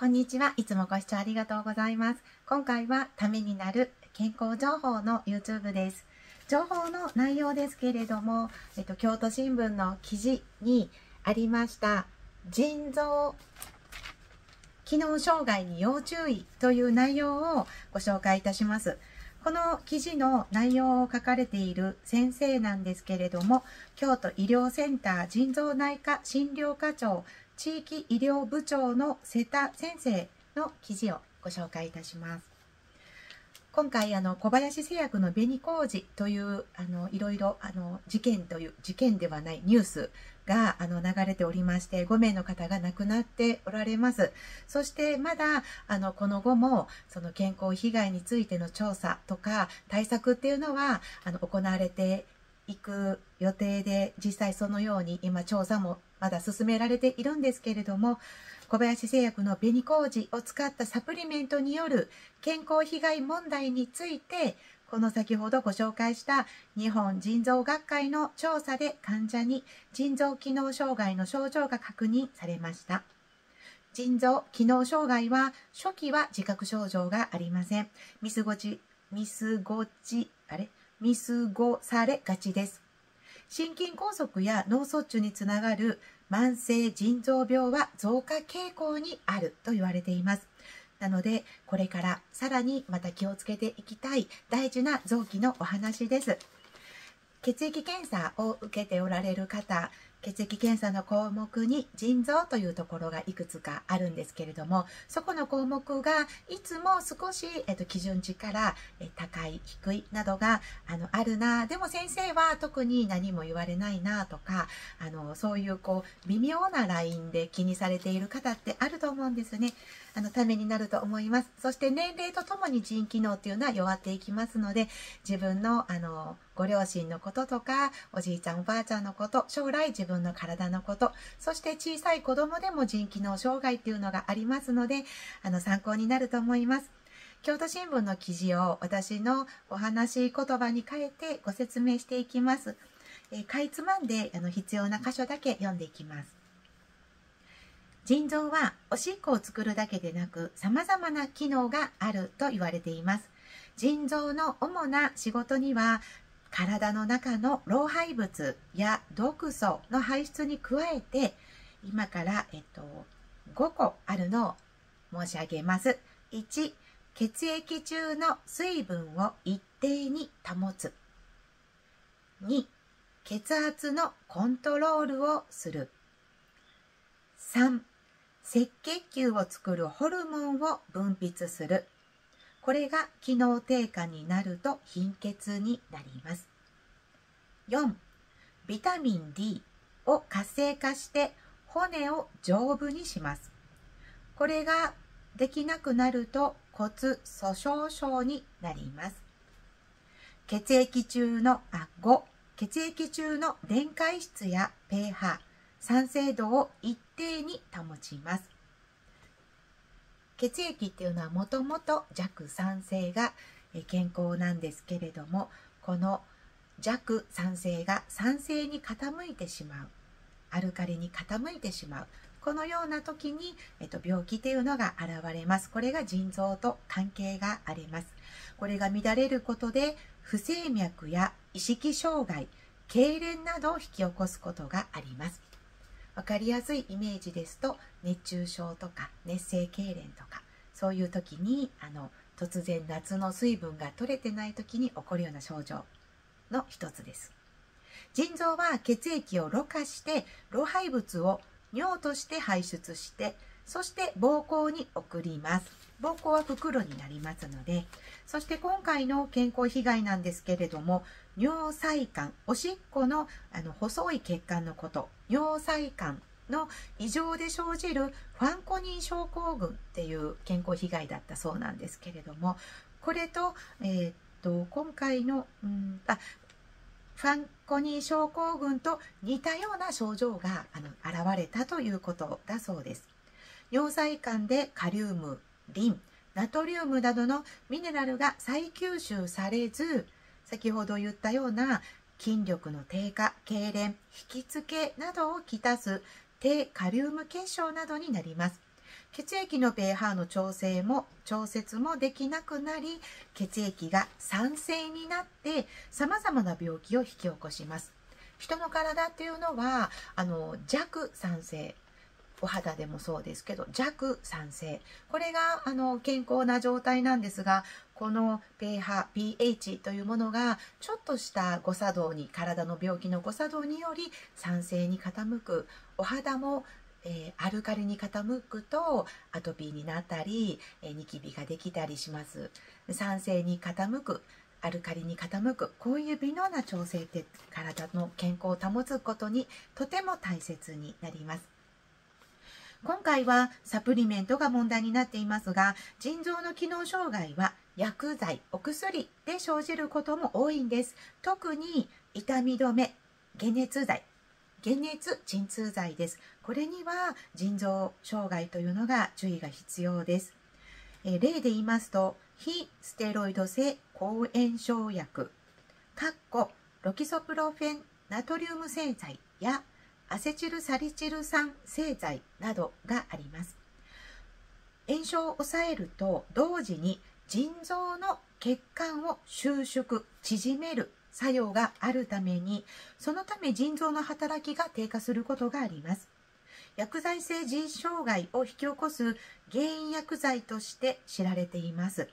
こんにちは。いつもご視聴ありがとうございます。今回はためになる健康情報の YouTube です。情報の内容ですけれども、京都新聞の記事にありました腎臓機能障害に要注意という内容をご紹介いたします。この記事の内容を書かれている先生なんですけれども、京都医療センター腎臓内科診療科長地域医療部長の瀬田先生の記事をご紹介いたします。今回小林製薬の紅麹といういろいろ事件ではないニュースが流れておりまして、5名の方が亡くなっておられます。そしてまだこの後もその健康被害についての調査とか対策っていうのは行われていく予定で、実際そのように今調査もまだ進められているんですけれども、小林製薬の紅麹を使ったサプリメントによる健康被害問題について、この先ほどご紹介した日本腎臓学会の調査で患者に腎臓機能障害の症状が確認されました。腎臓機能障害は初期は自覚症状がありません。見過ごされがちです。心筋梗塞や脳卒中につながる慢性腎臓病は増加傾向にあると言われています。なので、これからさらにまた気をつけていきたい大事な臓器のお話です。血液検査を受けておられる方、血液検査の項目に腎臓というところがいくつかあるんですけれども、そこの項目がいつも少し、基準値から高い、低いなどがあるな、でも先生は特に何も言われないなとか、そういう微妙なラインで気にされている方ってあると思うんですね。ためになると思います。そして年齢とともに腎機能っていうのは弱っていきますので、自分のご両親のこととか、おじいちゃんおばあちゃんのこと、将来自分の体のこと、そして小さい子どもでも腎機能障害っていうのがありますので、参考になると思います。京都新聞の記事を私のお話し言葉に変えてご説明していきます。かいつまんで必要な箇所だけ読んでいきます。腎臓はおしっこを作るだけでなく、さまざまな機能があると言われています。腎臓の主な仕事には、体の中の老廃物や毒素の排出に加えて、今から、5個あるのを申し上げます。1、血液中の水分を一定に保つ。2、血圧のコントロールをする。3、赤血球を作るホルモンを分泌する。これが機能低下になると貧血になります。4、ビタミン D を活性化して骨を丈夫にします。これができなくなると骨粗鬆症になります。5、血液中の電解質や pH、酸性度を一定に保ちます。血液っていうのはもともと弱酸性が健康なんですけれども、この弱酸性が酸性に傾いてしまう、アルカリに傾いてしまう、このような時に、病気っていうのが現れます。これが腎臓と関係があります。これが乱れることで不整脈や意識障害、痙攣などを引き起こすことがあります。分かりやすいイメージですと、熱中症とか熱性痙攣とか、そういう時に突然夏の水分が取れてない時に起こるような症状の一つです。腎臓は血液をろ過して老廃物を尿として排出して、そして膀胱に送ります。膀胱は袋になりますので。そして今回の健康被害なんですけれども、尿細管、おしっこの細い血管のこと、尿細管の異常で生じるファンコニン症候群っていう健康被害だったそうなんですけれども、これと、今回のファンコニン症候群と似たような症状が現れたということだそうです。尿細管でカリウム、リン、ナトリウムなどのミネラルが再吸収されず、先ほど言ったような筋力の低下、痙攣、引きつけなどをきたす低カリウム結晶などになります。血液のpHの調節もできなくなり、血液が酸性になってさまざまな病気を引き起こします。人の体っていうのは弱酸性、お肌でもそうですけど弱酸性、これが健康な状態なんですが、この pH というものがちょっとした誤作動に、体の病気の誤作動により酸性に傾く、お肌もアルカリに傾くとアトピーになったりニキビができたりします。酸性に傾く、アルカリに傾く、こういう微妙な調整って体の健康を保つことにとても大切になります。今回はサプリメントが問題になっていますが、腎臓の機能障害は薬剤、お薬で生じることも多いんです。特に痛み止め、解熱剤、解熱鎮痛剤です。これには腎臓障害というのが注意が必要です。例で言いますと、非ステロイド性抗炎症薬、ロキソプロフェンナトリウム製剤やアセチルサリチル酸製剤などがあります。炎症を抑えると同時に腎臓の血管を収縮、縮める作用があるために、そのため腎臓の働きが低下することがあります。薬剤性腎障害を引き起こす原因薬剤として知られています。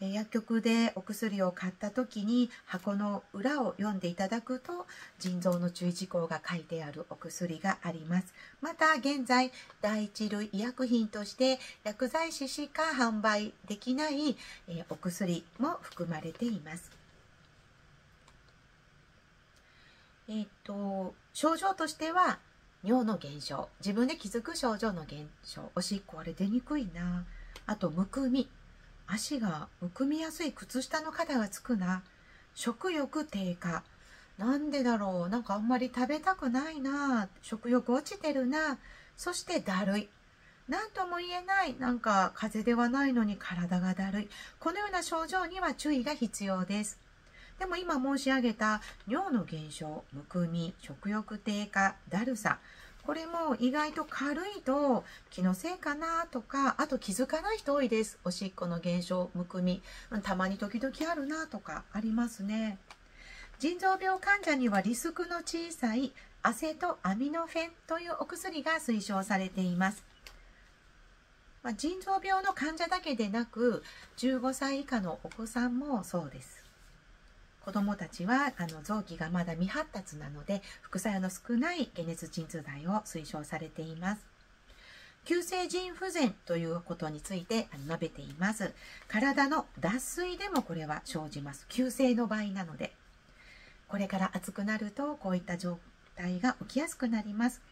薬局でお薬を買った時に箱の裏を読んでいただくと、腎臓の注意事項が書いてあるお薬があります。また現在第一類医薬品として薬剤師しか販売できないお薬も含まれています。症状としては尿の減少、自分で気づく症状の減少、おしっこは出にくいな、あとむくみ、足がむくみやすい、靴下の肩がつくな、食欲低下、なんでだろう、なんかあんまり食べたくないな、食欲落ちてるな、そしてだるい、なんとも言えない、なんか風邪ではないのに体がだるい、このような症状には注意が必要です。でも今申し上げた尿の減少、むくみ、食欲低下、だるさ、これも意外と軽いと気のせいかなとか、あと気づかない人多いです。おしっこの減少、むくみ、たまに時々あるなとかありますね。腎臓病患者にはリスクの小さいアセトアミノフェンというお薬が推奨されています。腎臓病の患者だけでなく、15歳以下のお子さんもそうです。子どもたちは臓器がまだ未発達なので、副作用の少ない解熱鎮痛剤を推奨されています。急性腎不全ということについて述べています。体の脱水でもこれは生じます。急性の場合なので。これから暑くなるとこういった状態が起きやすくなります。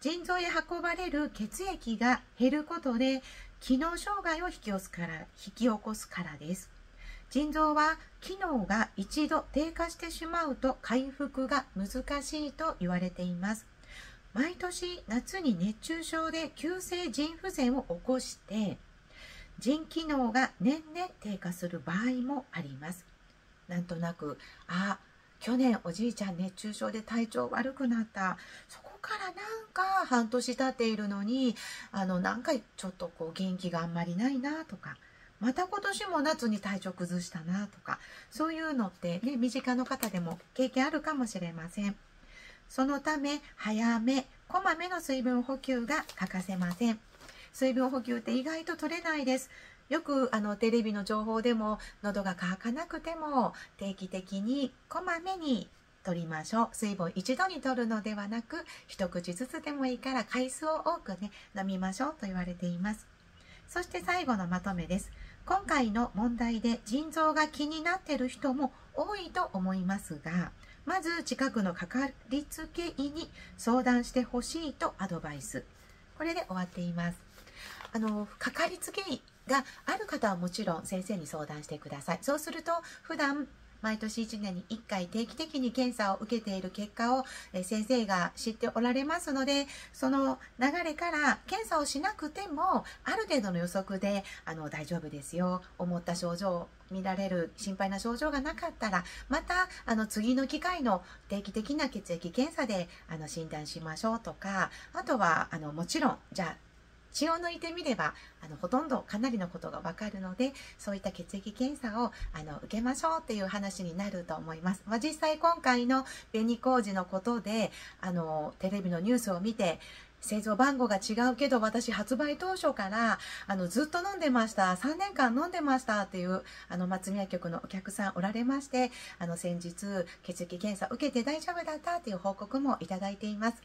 腎臓へ運ばれる血液が減ることで機能障害を引き起こすからです。腎臓は機能が一度低下してしまうと回復が難しいと言われています。毎年夏に熱中症で急性腎不全を起こして、腎機能が年々低下する場合もあります。なんとなく、去年おじいちゃん熱中症で体調悪くなった。そこからなんか半年経っているのに、なんかちょっと元気があんまりないなとか。また今年も夏に体調崩したなとか、そういうのってね、身近の方でも経験あるかもしれません。そのため早め、こまめの水分補給が欠かせません。水分補給って意外と取れないです。よくテレビの情報でも、喉が渇かなくても定期的にこまめに取りましょう。水分一度に取るのではなく、一口ずつでもいいから回数を多くね、飲みましょうと言われています。そして最後のまとめです。今回の問題で腎臓が気になっている人も多いと思いますが、まず近くのかかりつけ医に相談してほしいとアドバイス。これで終わっています。かかりつけ医がある方はもちろん先生に相談してください。そうすると普段毎年1年に1回定期的に検査を受けている結果を先生が知っておられますので、その流れから検査をしなくてもある程度の予測で大丈夫ですよ、思った症状見られる、心配な症状がなかったらまた次の機会の定期的な血液検査で診断しましょうとか、あとはもちろんじゃあ血を抜いてみればほとんどかなりのことが分かるので、そういった血液検査を受けましょうっていう話になると思います。実際今回の紅麹のことでテレビのニュースを見て、製造番号が違うけど私発売当初からずっと飲んでました、3年間飲んでましたっていう松宮局のお客さんおられまして、先日血液検査受けて大丈夫だったっていう報告もいただいています。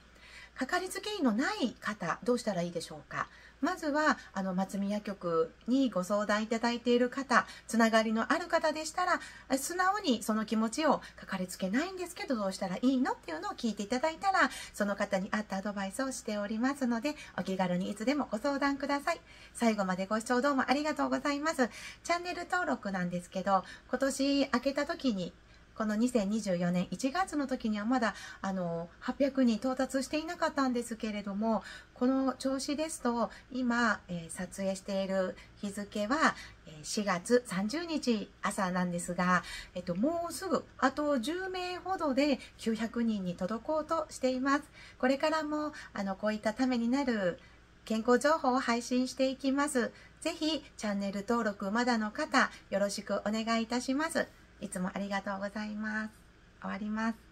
かかりつけ医のない方、どうしたらいいでしょうか。まずは松宮局にご相談いただいている方、つながりのある方でしたら、素直にその気持ちを、かかりつけないんですけどどうしたらいいのっていうのを聞いていただいたら、その方に合ったアドバイスをしておりますので、お気軽にいつでもご相談ください。最後までご視聴どうもありがとうございます。チャンネル登録なんですけど、今年明けた時にこの2024年1月の時にはまだ800人到達していなかったんですけれども、この調子ですと今、撮影している日付は4月30日朝なんですが、もうすぐあと10名ほどで900人に届こうとしています。これからもこういったためになる健康情報を配信していきます。ぜひチャンネル登録まだの方よろしくお願いいたします。いつもありがとうございます。終わります。